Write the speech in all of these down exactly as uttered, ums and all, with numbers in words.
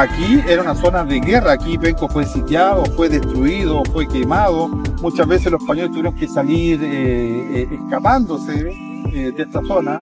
Aquí era una zona de guerra, aquí Penco fue sitiado, fue destruido, fue quemado. Muchas veces los españoles tuvieron que salir eh, eh, escapándose eh, de esta zona.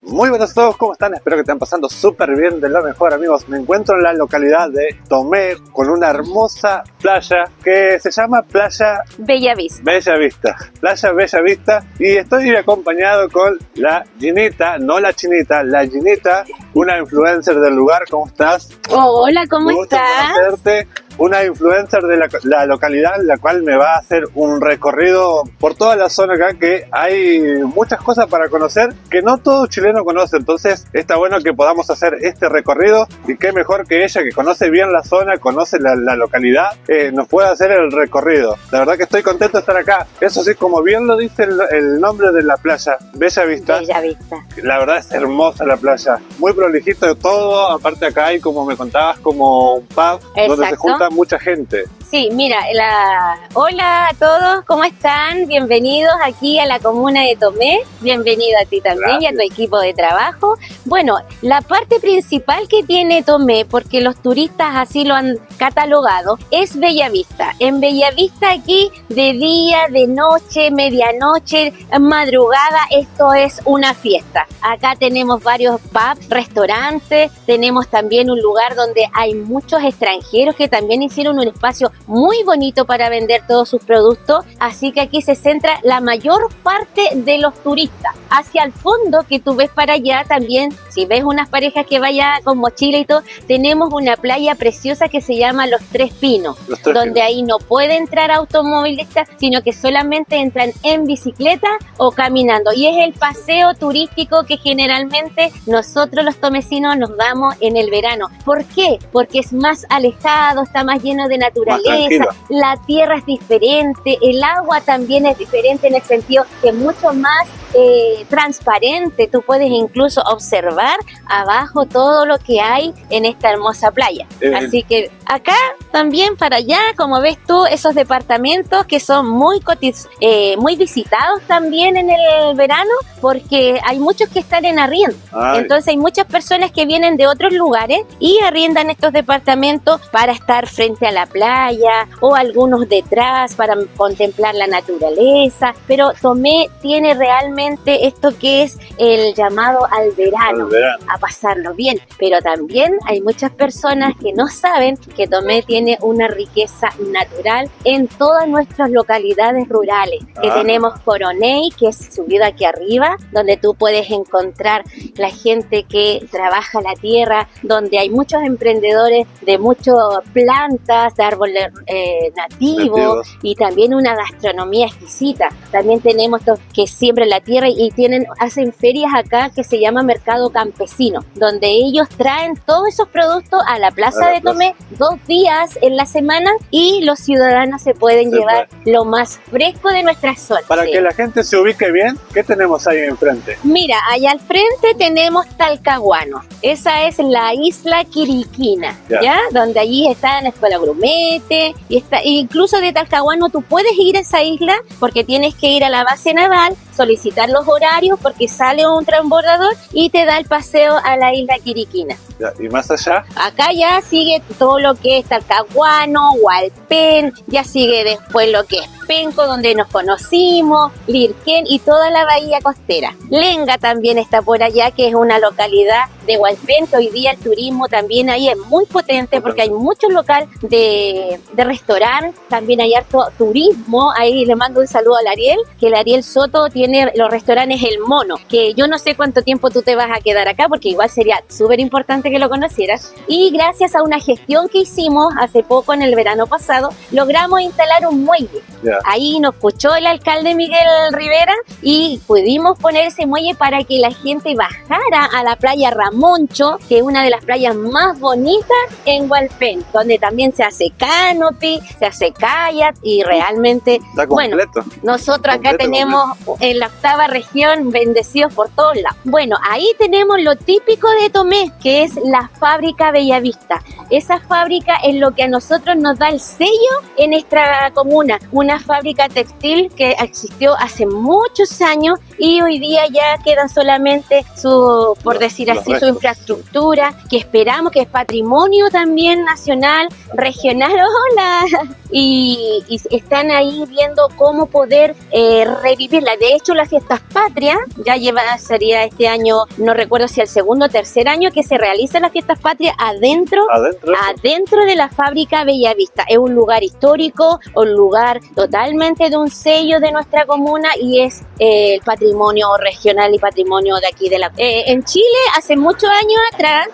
Muy buenas a todos, ¿cómo están? Espero que estén pasando súper bien, de lo mejor, amigos. Me encuentro en la localidad de Tomé con una hermosa playa que se llama Playa Bella Vista. Bella Vista, Playa Bella Vista, y estoy acompañado con la Ginita, no la Chinita, la Ginita, una influencer del lugar. ¿Cómo estás? Oh, hola, ¿cómo estás? Gusto conocerte. Una influencer de la, la localidad, la cual me va a hacer un recorrido por toda la zona acá, que hay muchas cosas para conocer que no todo chileno conoce. Entonces está bueno que podamos hacer este recorrido, y qué mejor que ella, que conoce bien la zona, conoce la, la localidad, eh, nos pueda hacer el recorrido. La verdad que estoy contento de estar acá. Eso sí, como bien lo dice el, el nombre de la playa, Bella Vista. Bella Vista. La verdad es hermosa la playa, muy prolijito de todo. Aparte acá hay, como me contabas, como un pub. Exacto. Donde se juntan mucha gente. Sí, mira, la... hola a todos, ¿cómo están? Bienvenidos aquí a la comuna de Tomé, bienvenido a ti también. Gracias. Y a tu equipo de trabajo. Bueno, la parte principal que tiene Tomé, porque los turistas así lo han catalogado, es Bellavista. En Bellavista aquí, de día, de noche, medianoche, madrugada, esto es una fiesta. Acá tenemos varios pubs, restaurantes, tenemos también un lugar donde hay muchos extranjeros que también hicieron un espacio muy bonito para vender todos sus productos, así que aquí se centra la mayor parte de los turistas. Hacia el fondo que tú ves para allá también, si ves unas parejas que vayan con mochila y todo, tenemos una playa preciosa que se llama Los Tres Pinos, Los Tres donde Pinos. Ahí no puede entrar automovilistas, sino que solamente entran en bicicleta o caminando, y es el paseo turístico que generalmente nosotros los tomecinos nos damos en el verano. ¿Por qué? Porque es más alejado, está más lleno de naturaleza, la tierra es diferente, el agua también es diferente en el sentido que es mucho más eh, transparente. Tú puedes incluso observar abajo todo lo que hay en esta hermosa playa. Eh, Así que acá también para allá, como ves tú, esos departamentos que son muy, cotiz eh, muy visitados también en el verano, porque hay muchos que están en arriendo. Ay. Entonces hay muchas personas que vienen de otros lugares y arriendan estos departamentos para estar frente a la playa, o algunos detrás para contemplar la naturaleza. Pero Tomé tiene realmente esto que es el llamado al verano, al verano, a pasarlo bien. Pero también hay muchas personas que no saben que Tomé tiene una riqueza natural en todas nuestras localidades rurales. Ah. Que tenemos Coroney, que es subido aquí arriba, donde tú puedes encontrar la gente que trabaja la tierra, donde hay muchos emprendedores de muchos plantas, de árboles eh, nativos, nativos, y también una gastronomía exquisita. También tenemos los que siembran la tierra y tienen, hacen ferias acá que se llama Mercado Campesino, donde ellos traen todos esos productos a la plaza a la de Tomé plaza. dos días en la semana, y los ciudadanos se pueden se llevar puede. lo más fresco de nuestra zona. Para sí. que la gente se ubique bien, ¿qué tenemos ahí enfrente? Mira, allá al frente tenemos Talcahuano, esa es la isla Quiriquina, ya, ¿ya? donde allí es está en la Escuela Grumete, y está, incluso de Talcahuano tú puedes ir a esa isla, porque tienes que ir a la base naval, solicitar los horarios, porque sale un transbordador y te da el paseo a la isla Quiriquina. Ya, ¿y más allá? Acá ya sigue todo lo que es Talcahuano, Hualpén, ya sigue después lo que es Penco, donde nos conocimos, Lirquén y toda la bahía costera. Lenga también está por allá, que es una localidad de Hualpén, que hoy día el turismo también ahí es muy potente, porque hay mucho local de, de restaurante, también hay harto turismo. Ahí le mando un saludo al Ariel, que el Ariel Soto tiene los restaurantes El Mono, que yo no sé cuánto tiempo tú te vas a quedar acá, porque igual sería súper importante que lo conocieras. Y gracias a una gestión que hicimos hace poco, en el verano pasado, logramos instalar un muelle. Yeah. Ahí nos escuchó el alcalde Miguel Rivera y pudimos poner ese muelle para que la gente bajara a la playa Ramoncho, que es una de las playas más bonitas en Hualpén, donde también se hace canopy, se hace kayak, y realmente, bueno, nosotros acá completo, tenemos completo. en la octava región, bendecidos por todos lados. Bueno, ahí tenemos lo típico de Tomé, que es la fábrica Bellavista. Esa fábrica es lo que a nosotros nos da el sello en nuestra comuna, una fábrica textil que existió hace muchos años y hoy día ya queda solamente su, por decir así, su infraestructura, que esperamos que es patrimonio también nacional, regional, hola, y, y están ahí viendo cómo poder eh, revivirla. De hecho, las fiestas patrias, ya lleva, sería este año, no recuerdo si el segundo o tercer año que se realizan las fiestas patrias adentro, adentro, adentro de la fábrica Bellavista. Es un lugar histórico, un lugar totalmente de un sello de nuestra comuna y es eh, el patrimonio regional y patrimonio de aquí de la... Eh, en Chile, hace muchos años atrás,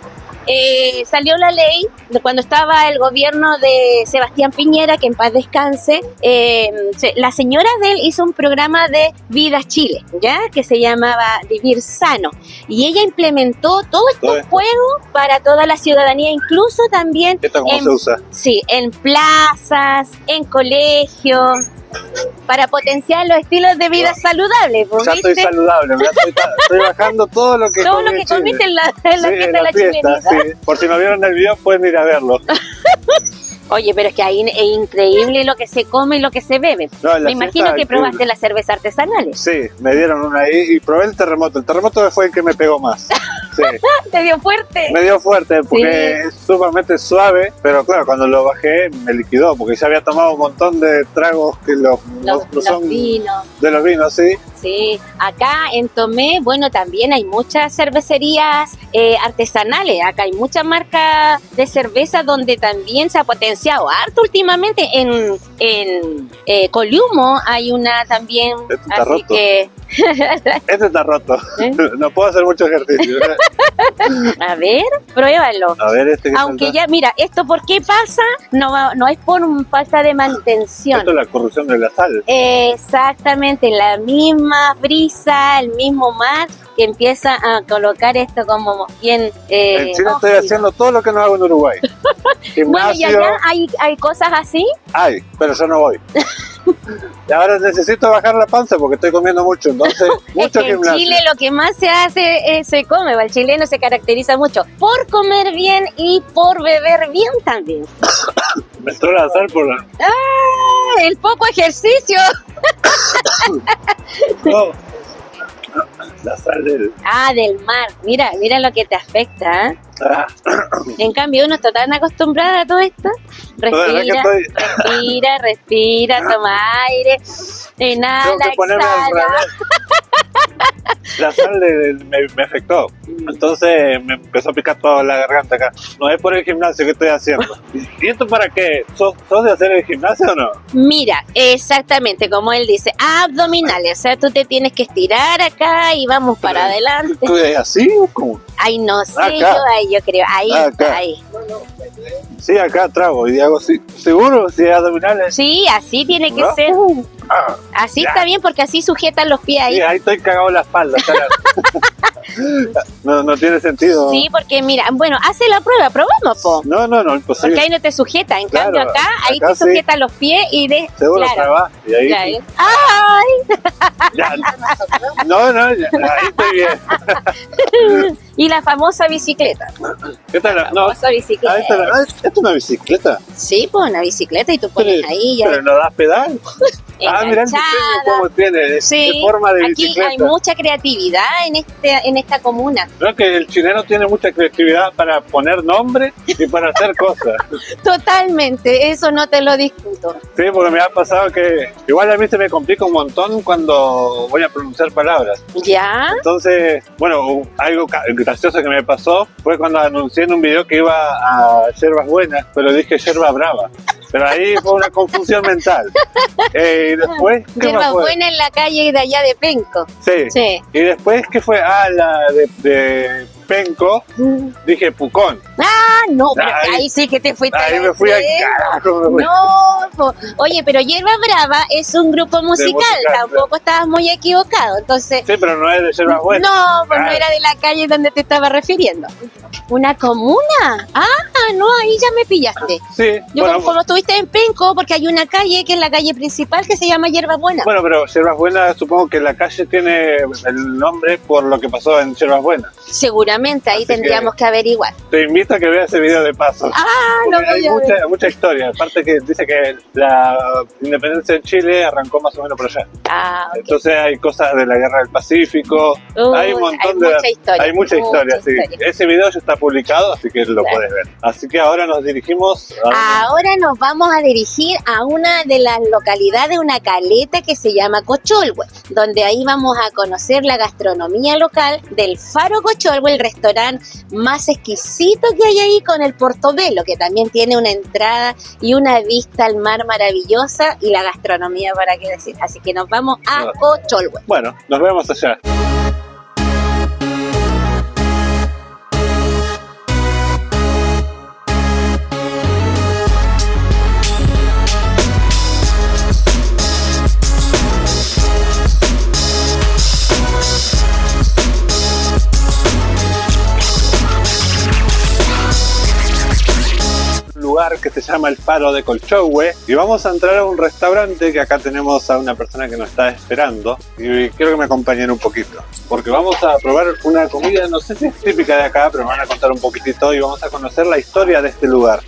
Eh, salió la ley de cuando estaba el gobierno de Sebastián Piñera, que en paz descanse. Eh, la señora de él hizo un programa de Vida Chile, ¿ya? Que se llamaba Vivir Sano. Y ella implementó todos estos juegos para toda la ciudadanía, incluso también en, se usa? Sí, en plazas, en colegios, para potenciar los estilos de vida saludables. Ya estoy saludable, ya estoy, estoy bajando todo lo que todo lo que comiste en la, en la sí, fiesta de la chilenita. Sí. Por si no vieron el video, pueden ir a verlo. Oye, pero es que ahí es increíble lo que se come y lo que se bebe. No, me imagino que probaste increíble. Las cervezas artesanales. Sí, me dieron una ahí y probé el terremoto. El terremoto fue el que me pegó más. Sí. ¿Te dio fuerte? Me dio fuerte porque sí. Es sumamente suave, pero claro, cuando lo bajé me liquidó porque ya había tomado un montón de tragos que los, los, los, los son vinos. De los vinos, sí. Sí, acá en Tomé, bueno, también hay muchas cervecerías eh, artesanales. Acá hay muchas marcas de cerveza donde también se ha potenciado harto últimamente. En, en eh, Coliumo hay una también, este está así roto. Que... Este está roto, ¿eh? No puedo hacer mucho ejercicio. A ver, pruébalo. A ver este que aunque salta. Ya, mira, esto por qué pasa, no, no es por falta de mantención. Esto es la corrupción de la sal. Exactamente, la misma brisa, el mismo mar que empieza a colocar esto como bien... Eh, en Chile óxido. Estoy haciendo todo lo que no hago en Uruguay. Gimnasio, bueno, ¿y allá hay, hay cosas así? Hay, pero yo no voy. Y ahora necesito bajar la panza porque estoy comiendo mucho, entonces mucho es que en Chile lo que más se hace es se come, el chileno se caracteriza mucho por comer bien y por beber bien también. Me entró la sal por la... ¡Ah! ¡El poco ejercicio! No. La sal del... Ah, del mar. Mira, mira lo que te afecta, ¿eh? Ah. En cambio, uno está tan acostumbrado a todo esto. Respira, estoy... respira, respira, toma aire, inhala, exhala. La sal de, de, me, me afectó, entonces me empezó a picar toda la garganta acá. No es por el gimnasio que estoy haciendo. ¿Y esto para qué? ¿Sos, sos de hacer el gimnasio o no? Mira, exactamente, como él dice, abdominales. O sea, tú te tienes que estirar acá y vamos para pero, adelante. ¿Tú eres así o cómo? Ay, no sé, yo, ahí, yo creo, ahí, acá. Ahí. Sí, acá trago y hago así. ¿Seguro? Si es abdominales. Sí, así tiene que ¿no? ser. Ah, así ya. Está bien porque así sujetan los pies ahí. Sí, ahí estoy cagado en la espalda. no, no tiene sentido. Sí, porque mira, bueno, hace la prueba, probemos, po. No, no, no, imposible. Porque ahí no te sujeta, en claro, cambio acá, acá ahí te sí. sujetan los pies y de... Seguro claro. Acá y ahí... Claro. Sí. ¡Ay! Ya, no, no, ya, ahí estoy bien. Y la famosa bicicleta. ¿Qué tal? La famosa no, bicicleta. Ahí la, ¿esto es una bicicleta? Sí, pues una bicicleta y tú pones pero, ahí. Ya pero no das pedal. Ah, mirá el diseño cómo tiene, sí, de forma de bicicleta. Aquí hay mucha creatividad en, este, en esta comuna. Creo que el chileno tiene mucha creatividad para poner nombre y para hacer cosas. Totalmente, eso no te lo discuto. Sí, porque me ha pasado que igual a mí se me complica un montón cuando voy a pronunciar palabras. Ya. Entonces, bueno, algo gracioso que me pasó fue cuando anuncié en un video que iba a Yerbas Buenas, pero dije Yerba Brava. Pero ahí fue una confusión mental. Eh, y después, ¿qué Yerba más fue? Buena en la calle de allá de Penco. Sí. sí. Y después, ¿qué fue? Ah, la de, de Penco, dije Pucón. Ah, no, pero ahí, ahí sí que te fuiste. Ahí me fui al carajo. Me fui. No, oye, pero Yerba Brava es un grupo musical, musical tampoco pero... estabas muy equivocado, entonces... Sí, pero no es de Yerba Buena. No, pues ah. no era de la calle donde te estaba refiriendo. ¿Una comuna? Ah, Ah, no, ahí ya me pillaste. Sí. Yo bueno, como, como estuviste en Penco, porque hay una calle que es la calle principal que se llama Yerbas Buenas. Bueno, pero Yerbas Buenas, supongo que la calle tiene el nombre por lo que pasó en Yerbas Buenas. Seguramente, ahí así tendríamos que, que averiguar. Te invito a que veas ese video de paso. Ah, no, hay mucha, mucha historia. Aparte que dice que la independencia de Chile arrancó más o menos por allá. Ah, okay. Entonces hay cosas de la Guerra del Pacífico. Uh, hay un montón hay de... Mucha historia, hay mucha, mucha historia, historia. Sí. Ese video ya está publicado, así que lo claro. puedes ver. Así que ahora nos dirigimos... A... Ahora nos vamos a dirigir a una de las localidades, una caleta que se llama Cocholgüe, donde ahí vamos a conocer la gastronomía local del Faro Cocholgüe, el restaurante más exquisito que hay ahí, con el Portobelo, que también tiene una entrada y una vista al mar maravillosa, y la gastronomía, para qué decir. Así que nos vamos a Cocholgüe. Bueno, nos vemos allá. Que se llama el Faro de Cocholgüe, y vamos a entrar a un restaurante que acá tenemos a una persona que nos está esperando, y quiero que me acompañen un poquito porque vamos a probar una comida, no sé si es típica de acá, pero me van a contar un poquitito y vamos a conocer la historia de este lugar.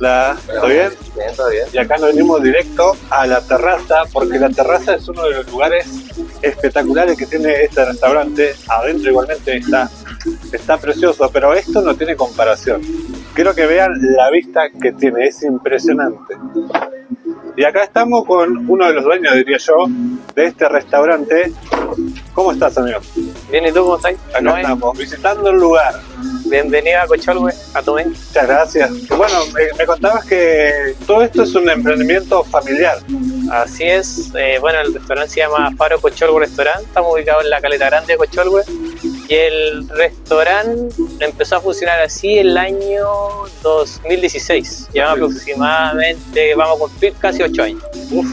La, ¿Todo bien? Bien, todo bien. Y acá nos venimos directo a la terraza, porque la terraza es uno de los lugares espectaculares que tiene este restaurante. Adentro igualmente está, está precioso, pero esto no tiene comparación. Quiero que vean la vista que tiene, es impresionante. Y acá estamos con uno de los dueños, diría yo, de este restaurante. ¿Cómo estás, amigo? Bien, ¿y tú cómo estás? Acá no estamos, es. visitando el lugar. Bienvenida a Cocholgüe, a Tomé. Muchas gracias. Bueno, me, me contabas que todo esto es un emprendimiento familiar. Así es. Eh, bueno, el restaurante se llama Faro Cocholgüe Restaurant. Estamos ubicados en la Caleta Grande de Cocholgüe. Y el restaurante empezó a funcionar así el año dos mil dieciséis. Llevamos aproximadamente, vamos a cumplir casi ocho años. Uf,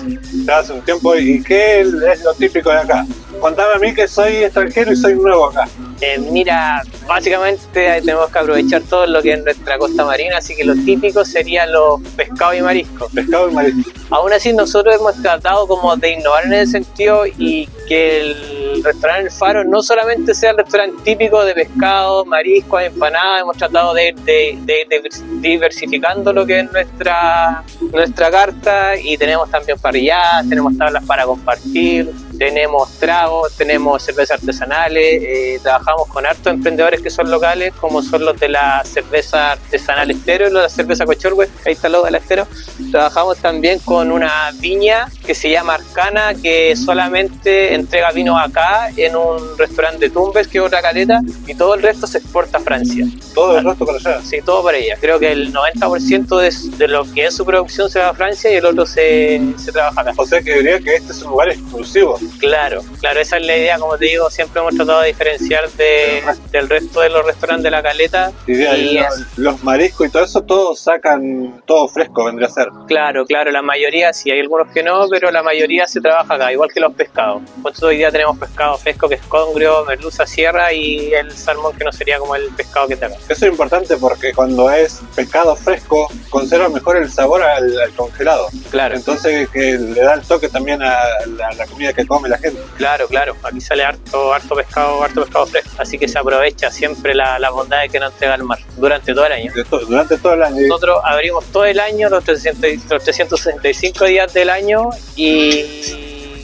ya hace un tiempo. ¿Y qué es lo típico de acá? Contame a mí, que soy extranjero y soy nuevo acá. Eh, mira, básicamente tenemos que aprovechar todo lo que es nuestra costa marina, así que lo típico serían los pescados y mariscos. Pescado y marisco. Aún así, nosotros hemos tratado como de innovar en ese sentido, y que el restaurante El Faro no solamente sea el restaurante típico de pescado, mariscos, empanadas. Hemos tratado de, de, de, de diversificando lo que es nuestra, nuestra carta, y tenemos también parrilladas, tenemos tablas para compartir, tenemos tragos, tenemos cervezas artesanales, eh, trabajamos con hartos emprendedores que son locales, como son los de la cerveza artesanal Estero y los de la cerveza Cocholgüe, ahí está el logo de la Estero. Trabajamos también con una viña que se llama Arcana, que solamente entrega vino acá en un restaurante de Tumbes, que es otra caleta, y todo el resto se exporta a Francia. ¿Todo el resto para allá? Sí, todo para ella. Creo que el noventa por ciento de, de lo que es su producción se va a Francia y el otro se, se trabaja acá. O sea que diría que este es un lugar exclusivo. Claro, claro, esa es la idea, como te digo, siempre hemos tratado de diferenciar de, del resto de los restaurantes de la caleta. Y, de ahí, y no, los mariscos y todo eso, todos sacan, todo fresco vendría a ser. Claro, claro, la mayoría sí, hay algunos que no, pero la mayoría se trabaja acá, igual que los pescados. Nosotros hoy día tenemos pescado fresco, que es congrio, merluza, sierra, y el salmón, que no sería como el pescado que tenemos. Eso es importante porque cuando es pescado fresco, conserva mejor el sabor al, al congelado. Claro. Entonces que le da el toque también a la, a la comida que come la gente. Claro, claro, aquí sale harto, harto pescado, harto pescado fresco, así que se aprovecha siempre la, la bondad que nos entrega el mar durante todo el año. To durante todo el año. Nosotros abrimos todo el año, los, trescientos, los trescientos sesenta y cinco días del año, y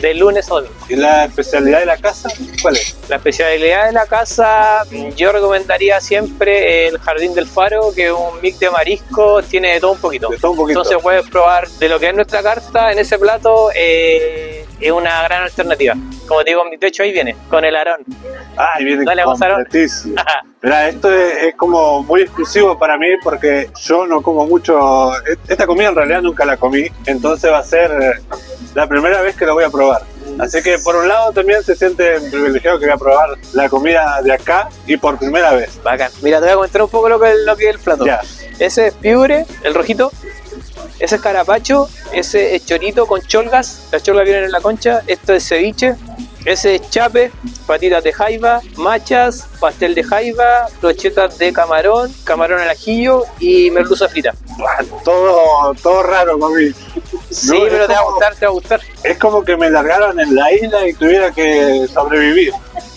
de lunes a domingo. ¿Y la especialidad de la casa? ¿Cuál es? La especialidad de la casa, yo recomendaría siempre el Jardín del Faro, que es un mix de marisco, tiene de todo un poquito. De todo un poquito. Entonces puedes probar de lo que es nuestra carta en ese plato. Eh, es una gran alternativa. Como te digo, de hecho ahí viene, con el Aarón. Ah, ahí viene. Dale, vamos, Aarón. Mirá, esto es, es como muy exclusivo para mí, porque yo no como mucho. Esta comida en realidad nunca la comí, entonces va a ser la primera vez que la voy a probar. Así que por un lado también se siente privilegiado que voy a probar la comida de acá y por primera vez. Bacán. Mira, te voy a comentar un poco lo que, lo que es el plato. Ya. Ese es piure, el rojito. Ese es carapacho, ese es chorito con cholgas, las cholgas vienen en la concha, esto es ceviche, Ese es chape, patitas de jaiba, machas, pastel de jaiba, brochetas de camarón, camarón al ajillo y merluza frita. Todo, todo raro, mami. Sí, no, pero te va a gustar, te va a gustar. Es como que me largaron en la isla y tuviera que sobrevivir.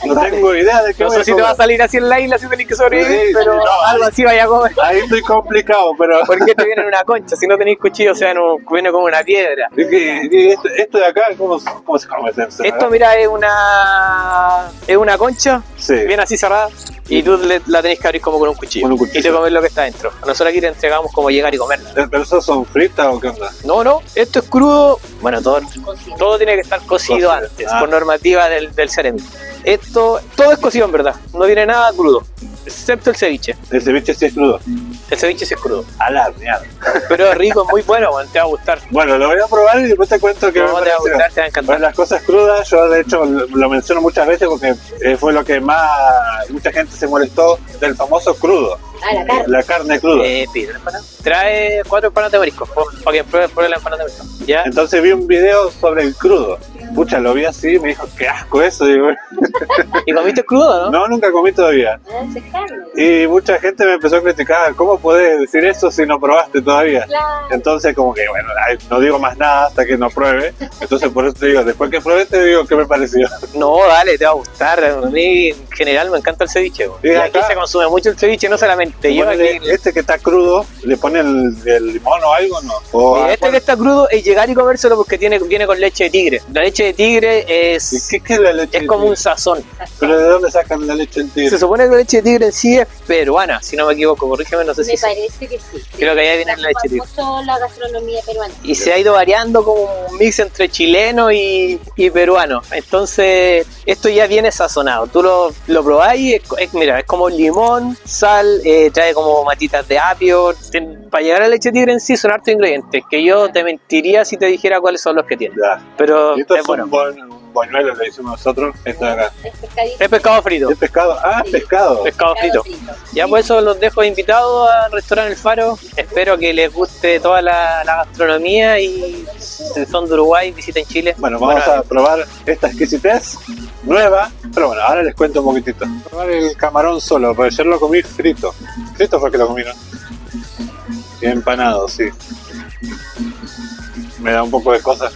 No tengo idea de qué. No sé si te va a salir así en la isla si tenés que sobrevivir, sí, pero no, algo así vaya a comer. Ahí estoy complicado, pero... Porque te viene una concha, si no tenés cuchillo, o sea, no, viene como una piedra. ¿Y, y esto, esto de acá, cómo, cómo se come? Esto, ¿verdad? Mira, es una... es una concha, sí, bien así cerrada. Y tú le, la tenés que abrir como con un cuchillo, bueno, cuchillo. Y te comes lo que está dentro. Nosotros aquí te entregamos como llegar y comerla. ¿Pero esas son fritas o qué onda? No, no, esto es crudo. Bueno, todo, todo tiene que estar cocido, cocido. antes, ah. por normativa del, del Ceremi. Esto, todo es cocido en verdad, no tiene nada crudo, excepto el ceviche. El ceviche sí es crudo. El ceviche sí es crudo. Alarmeado. Pero es rico, es muy bueno, bueno, te va a gustar. Bueno, lo voy a probar y después te cuento que no, me te va a gustar, te va a encantar. Pues las cosas crudas, yo de hecho lo menciono muchas veces porque fue lo que más mucha gente se molestó del famoso crudo. Ah, la carne. La carne cruda. Eh, pide la empanada. Trae cuatro empanadas de marisco. Ok, pruebe, pruebe la empanada de marisco. ¿Ya? Entonces vi un video sobre el crudo. Pucha, lo vi así y me dijo, qué asco eso. Digo. ¿Y comiste crudo, no? No, nunca comí todavía. Y mucha gente me empezó a criticar, ¿cómo podés decir eso si no probaste todavía? Claro. Entonces como que, bueno, no digo más nada hasta que no pruebe. Entonces por eso te digo, después que pruebe te digo qué me pareció. No, dale, te va a gustar. A mí en general me encanta el ceviche. Y, y acá, aquí se consume mucho el ceviche, no solamente yo aquí. Este que está crudo, ¿le pone el, el limón o algo? No. O, este bueno. que está crudo es llegar y comérselo porque tiene, viene con leche de tigre. La leche de tigre es, ¿Qué, qué es, la leche es como un sazón. ¿Pero de dónde sacan la leche de tigre? Se supone que la leche de tigre en sí es peruana, si no me equivoco, corrígeme, no sé me si... Me parece que sí. Creo que allá viene la leche de tigre. La gastronomía peruana. Y se ha ido variando como un mix entre chileno y, y peruano. Entonces, esto ya viene sazonado. Tú lo, lo probáis, es, es, mira, es como limón, sal, eh, trae como matitas de apio. Ten, para llegar a la leche de tigre en sí son hartos ingredientes, que yo te mentiría si te dijera cuáles son los que tiene. Pero... es bueno. Buñuelos le decimos nosotros, esto de acá. Es pescado frito. Es pescado, ah, sí. pescado. Pescado frito. frito. Ya por eso los dejo invitados al restaurante El Faro. Espero que les guste toda la, la gastronomía y si son de Uruguay, visiten Chile. Bueno, vamos bueno, a probar esta exquisitez nueva, pero bueno, ahora les cuento un poquitito. Voy a probar el camarón solo, porque ayer lo comí frito. Frito fue que lo comí, ¿no? Y empanado, sí. Me da un poco de cosas.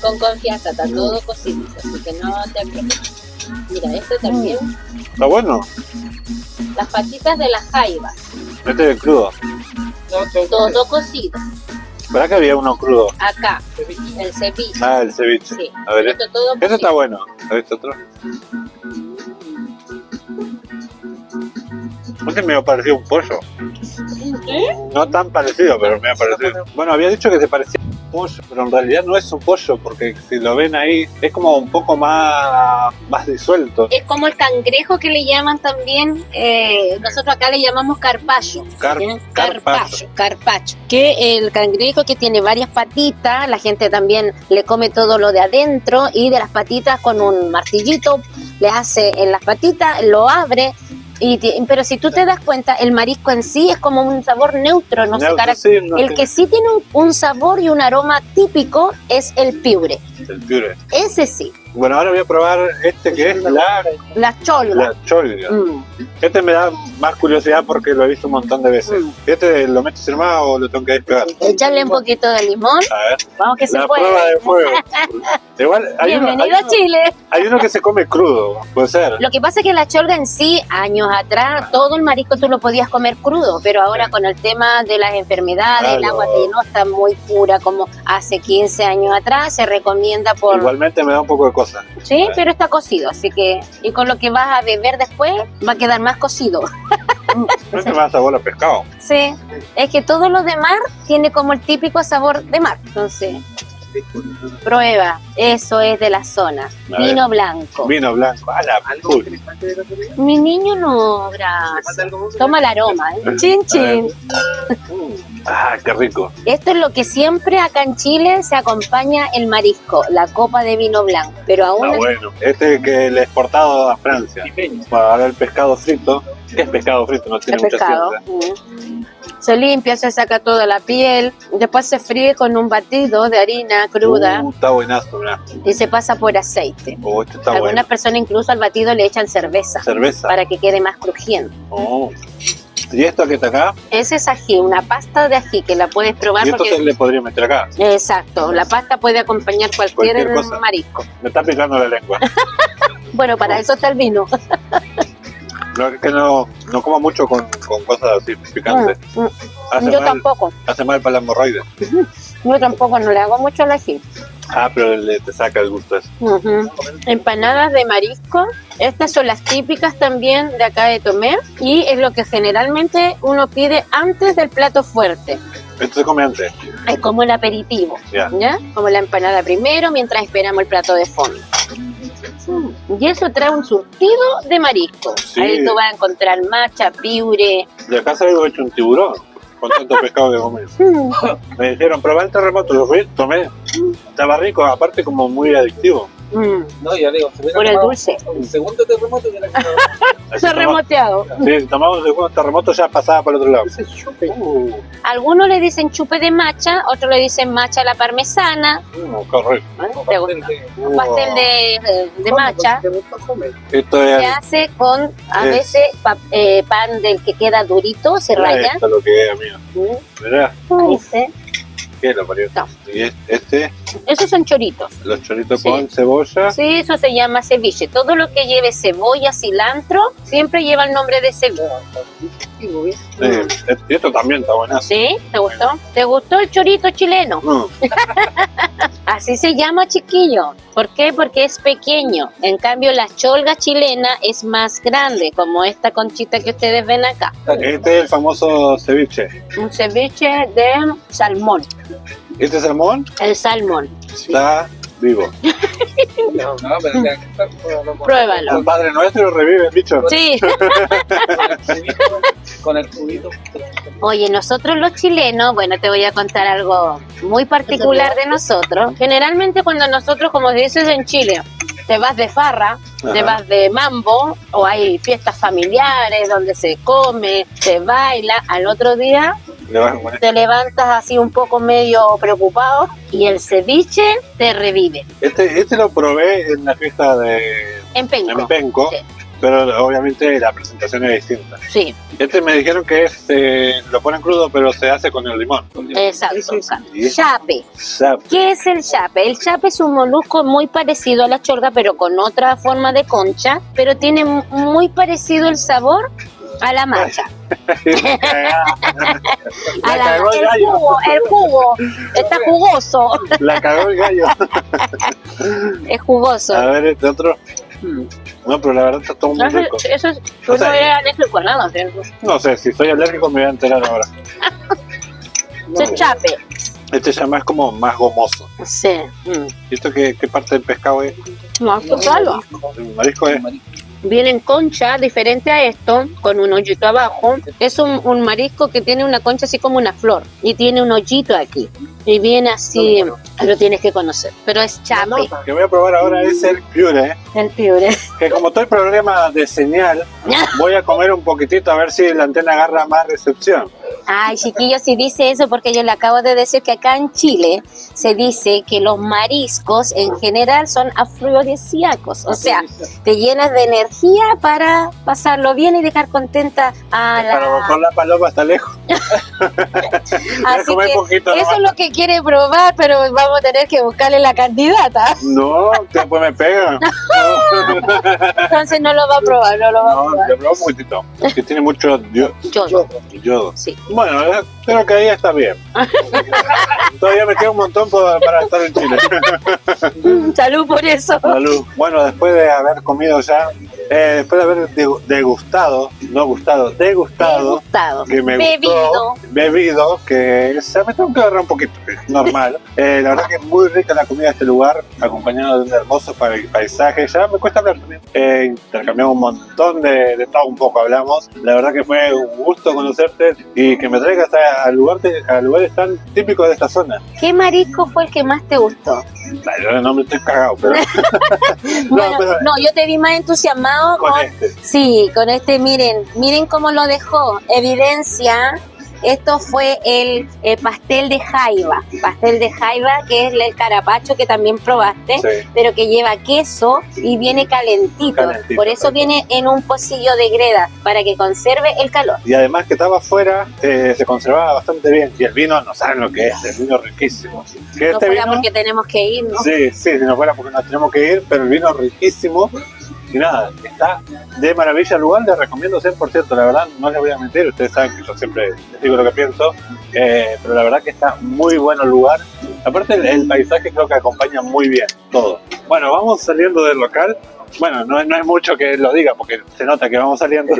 Con confianza, está todo cocido, así que no te preocupes. Mira, este también. Está bueno. Las patitas de la jaiba. Este es crudo. Todo cocido. ¿Verdad que había uno crudo? Acá, el ceviche. Ah, el ceviche. Sí. A ver, esto todo cocido. Eso está bueno. ¿Has visto otro? Este me pareció un pollo. ¿Eh? No tan parecido, pero me ha parecido. Bueno, había dicho que se parecía a un pollo, pero en realidad no es un pollo, porque si lo ven ahí es como un poco más, más disuelto. Es como el cangrejo que le llaman también, eh, nosotros acá le llamamos carpaccio. Car ¿sí? Carpaccio, carpaccio. Que el cangrejo que tiene varias patitas, la gente también le come todo lo de adentro y de las patitas con un martillito, le hace en las patitas, lo abre. Y te, pero si tú te das cuenta, el marisco en sí es como un sabor neutro, no neutro, se sí, no el tiene. Que sí tiene un, un sabor y un aroma típico es el piure. El piure. Ese sí. Bueno, ahora voy a probar este que es la... La cholga. La cholga. Mm. Este me da más curiosidad porque lo he visto un montón de veces. Mm. ¿Este lo metes en más o lo tengo que despegar? Echarle un poquito de limón. A ver. Vamos que la se puede. La prueba de fuego. Igual, hay bienvenido uno, hay a uno, Chile. Hay uno que se come crudo, puede ser. Lo que pasa es que la cholga en sí, años atrás, ah. todo el marisco tú lo podías comer crudo, pero ahora sí. con el tema de las enfermedades, claro. el agua que no está muy pura como hace quince años atrás, se recomienda por... Igualmente me da un poco de cosa. Sí, pero está cocido, así que... Y con lo que vas a beber después, va a quedar más cocido. Este más sabor a pescado. Sí, es que todo lo de mar tiene como el típico sabor de mar. Entonces, prueba. Eso es de la zona. A vino ver. blanco. Vino blanco. A la azul. Mi niño no, gracias. Toma el aroma, ¿eh? Chin, chin. Ah, qué rico. Esto es lo que siempre acá en Chile se acompaña el marisco, la copa de vino blanco. Pero aún... Ah, bueno. Este es que le he exportado a Francia. Para ver el pescado frito. Es pescado frito, no tiene mucha ciencia. se limpia, se saca toda la piel, después se fríe con un batido de harina cruda. Uh, está buenazo, ¿verdad? Y se pasa por aceite. Oh, esto está Algunas bueno. personas incluso al batido le echan cerveza. Cerveza. Para que quede más crujiente. Oh. ¿Y esto que está acá? Ese es ají, una pasta de ají que la puedes probar. ¿Y esto porque... se le podría meter acá? Exacto, la pasta puede acompañar cualquier, cualquier cosa. Marisco. Me está picando la lengua. Bueno, para eso está el vino. No, es que no, no como mucho con, con cosas así picantes. Mm, mm. Hace Yo mal, tampoco. Hace mal para la hemorroide. Yo tampoco, no le hago mucho al ají. Ah, pero le, te saca el gusto eso. Uh -huh. Empanadas de marisco. Estas son las típicas también de acá de Tomé. Y es lo que generalmente uno pide antes del plato fuerte. ¿Esto se come antes? Es como el aperitivo. Yeah. ¿Ya? Como la empanada primero, mientras esperamos el plato de fondo. Y eso trae un surtido de marisco. Sí. Ahí tú vas a encontrar macha, piure. De acá se ha hecho un tiburón con tanto pescado que comí. Me dijeron, probá el terremoto, yo fui, tomé. Estaba rico, aparte como muy adictivo. No, ya digo, se por el dulce. El segundo terremoto ya la se ha remoteado. Sí, si tomamos el segundo terremoto ya pasaba por el otro lado. Ese chupe. Uh. Algunos le dicen chupe de macha, otros le dicen macha a la parmesana. No, mm, correcto. ¿Eh? ¿Te gusta? Un uh. pastel de, de macha. Esto es se el... hace con a es. veces pa, eh, pan del que queda durito, se ah, raya. Esto es lo que es, amigo. ¿Mm? ¿Verdad? No. ¿Y este? Esos son choritos. Los choritos sí. Con cebolla. Sí, eso se llama ceviche. Todo lo que lleve cebolla, cilantro, siempre lleva el nombre de cebolla. Sí, esto también está bueno. Sí, ¿te gustó? Bueno. ¿Te gustó el chorito chileno? No. Así se llama, chiquillo. ¿Por qué? Porque es pequeño. En cambio, la cholga chilena es más grande, como esta conchita que ustedes ven acá. Este es el famoso ceviche. Un ceviche de salmón. ¿Este salmón? El salmón. Sí. Está vivo. No, no, pero tiene que estar. Pruébalo. El Padre Nuestro revive el bicho. Sí. Con el cubito. Oye, nosotros los chilenos, bueno, te voy a contar algo muy particular de nosotros. Generalmente cuando nosotros, como se dice en Chile, te vas de farra, ajá, te vas de mambo, o hay fiestas familiares donde se come, se baila, al otro día te levantas así un poco medio preocupado y el ceviche te revive. Este, este lo probé en la fiesta de... En Penco. En Penco. Sí. Pero obviamente la presentación es distinta. Sí. Este me dijeron que es, eh, lo ponen crudo, pero se hace con el limón. Con limón. Exacto. Sí, sí. Chape. Chape. ¿Qué es el chape? El chape es un molusco muy parecido a la cholga, pero con otra forma de concha, pero tiene muy parecido el sabor a la macha. A la, el, el jugo, el jugo está jugoso. La cagó el gallo. Es jugoso. A ver, este otro. No, pero la verdad está todo muy rico. Eso es, yo o sea, no era alérgico a nada, ¿cierto? No sé, si soy alérgico me voy a enterar ahora. Se no, chape. Este ya más como más gomoso. Sí. ¿Y esto qué, qué parte del pescado es? No, esto es algo. El marisco es... Viene en concha, diferente a esto, con un hoyito abajo. Es un, un marisco que tiene una concha así como una flor. Y tiene un hoyito aquí. Y viene así, no, bueno. Lo tienes que conocer. Pero es chape. No, no, que voy a probar ahora es el piure. El piure. Que como estoy problema de señal, voy a comer un poquitito a ver si la antena agarra más recepción. Ay, chiquillo, si dice eso, porque yo le acabo de decir que acá en Chile se dice que los mariscos en general son afrodisíacos. O sea, te llenas de energía para pasarlo bien y dejar contenta a la... Para bajar la paloma hasta lejos. Así que poquito, eso nomás. Es lo que quiere probar, pero vamos a tener que buscarle la candidata. No, después me pega. Entonces no lo va a probar, no lo va no, a probar. No, lo probó un poquitito, que tiene mucho yodo. Yodo. Yodo. Sí. Bueno, creo que ahí está bien. Todavía me queda un montón para estar en Chile. Salud por eso. Salud. Bueno, después de haber comido ya, eh, después de haber degustado, no gustado, degustado, degustado. Que me bebido. Gustó, bebido, que se me tengo que agarrar un poquito, normal. Eh, la verdad que es muy rica la comida de este lugar, acompañada de un hermoso paisaje. Ya me cuesta hablar también. Eh, intercambiamos un montón de, de todo, un poco hablamos. La verdad que fue un gusto conocerte y que me traigas a, a, lugar de, a lugares tan típicos de esta zona. ¿Qué marisco fue el que más te gustó? Yo no me estoy cagado, pero... no, bueno, pero... no, yo te vi más entusiasmado con... con... este. Sí, con este, miren, miren cómo lo dejó. Evidencia Esto fue el, el pastel de jaiba, pastel de jaiba que es el carapacho que también probaste, sí, pero que lleva queso y viene calentito, calentito por eso perfecto. Viene en un pocillo de greda para que conserve el calor. Y además que estaba afuera, eh, se conservaba bastante bien, y el vino no saben lo que es, el vino riquísimo. Que no este fuera vino, porque tenemos que ir, ¿no? Sí, sí, si no fuera porque nos tenemos que ir, pero el vino riquísimo. Y nada, está de maravilla el lugar, les recomiendo cien por ciento, la verdad no les voy a mentir, ustedes saben que yo siempre les digo lo que pienso, eh, pero la verdad que está muy bueno el lugar, aparte el, el paisaje creo que acompaña muy bien todo. Bueno, vamos saliendo del local, bueno, no, no es mucho que lo diga porque se nota que vamos saliendo.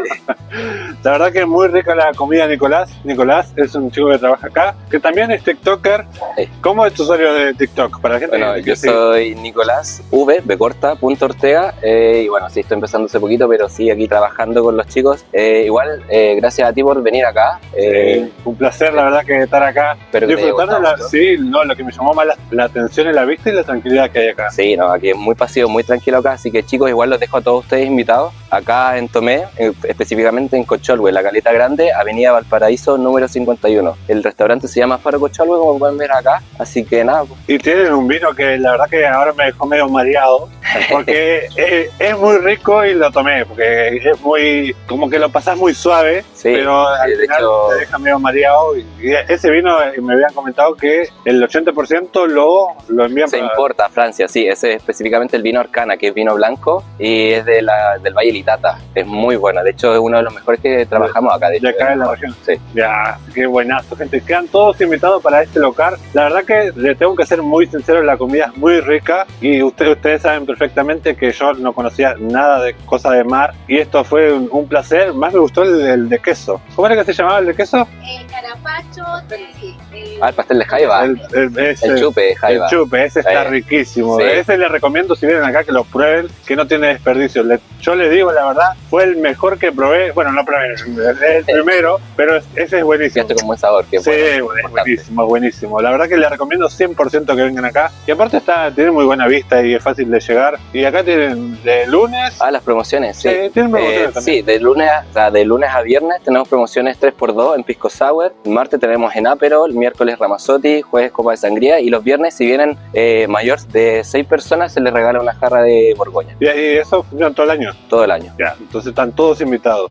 La verdad que es muy rica la comida. Nicolás, Nicolás es un chico que trabaja acá, que también es TikToker. Sí. ¿Cómo es tu usuario de TikTok? Para la gente bueno, que yo sigue. Soy Nicolás V Corta Ortega, eh, y bueno, sí, estoy empezando hace poquito, pero sí, aquí trabajando con los chicos. Eh, igual, eh, gracias a ti por venir acá. Eh, sí, un placer, eh, la verdad, que estar acá. Pero disfrutando, la, sí, no, lo que me llamó más la, la atención es la vista y la tranquilidad que hay acá. Sí, no, aquí es muy pasivo, muy tranquilo acá, así que chicos, igual los dejo a todos ustedes invitados acá en Tomé, específicamente en Cocholgüe, la Caleta Grande, Avenida Valparaíso, número cincuenta y uno. El restaurante se llama Faro Cocholgüe, como pueden ver acá, así que nada. Pues. Y tienen un vino que la verdad que ahora me dejó medio mareado, porque es, es muy rico y lo tomé, porque es muy, como que lo pasás muy suave, sí, pero al de final hecho... te deja medio mareado. Y ese vino me habían comentado que el ochenta por ciento lo, lo envían Se para... importa a Francia, sí, ese es específicamente el vino Arcana, que es vino blanco y es de la, del Valle Litata. Es muy bueno, de hecho es uno de los mejores que trabajamos acá de, de acá en la región. Sí. Ya, qué buenazo, gente. Quedan todos invitados para este local. La verdad que les tengo que ser muy sincero, la comida es muy rica y usted, ustedes saben perfectamente que yo no conocía nada de cosa de mar y esto fue un, un placer. Más me gustó el, el de queso. ¿Cómo era que se llamaba el de queso? El carapacho de, el, ah, el pastel de jaiba. El, el, ese, el chupe de jaiba. El chupe, ese está eh. riquísimo. Sí. Ese les recomiendo, si vienen acá, que lo prueben, que no tiene desperdicio. Le, yo les digo, la verdad, fue el mejor que probé. Bueno, no probé es el primero, pero ese es buenísimo. Con buen sabor. Que sí, bueno, es buenísimo, buenísimo. La verdad que les recomiendo cien por ciento que vengan acá. Y aparte está, tiene muy buena vista y es fácil de llegar. Y acá tienen de lunes... Ah, las promociones, sí. Eh, tienen promociones eh, también. Sí, de lunes, a, o sea, de lunes a viernes tenemos promociones tres por dos en Pisco Sour. Martes tenemos en Aperol, miércoles Ramazzotti, jueves Copa de Sangría. Y los viernes, si vienen eh, mayores de seis personas, se les regala una jarra de Borgoña. ¿Y eso funciona todo el año? Todo el año. Ya, entonces están todos invitados.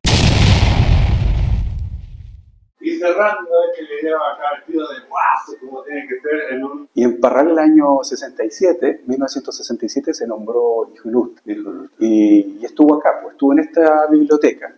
Y cerrando este video acá vestido de guaso, como tiene que ser en un... Y en Parral el año sesenta y siete, mil novecientos sesenta y siete, se nombró Hijo Ilustre. Y, y estuvo acá, pues, estuvo en esta biblioteca.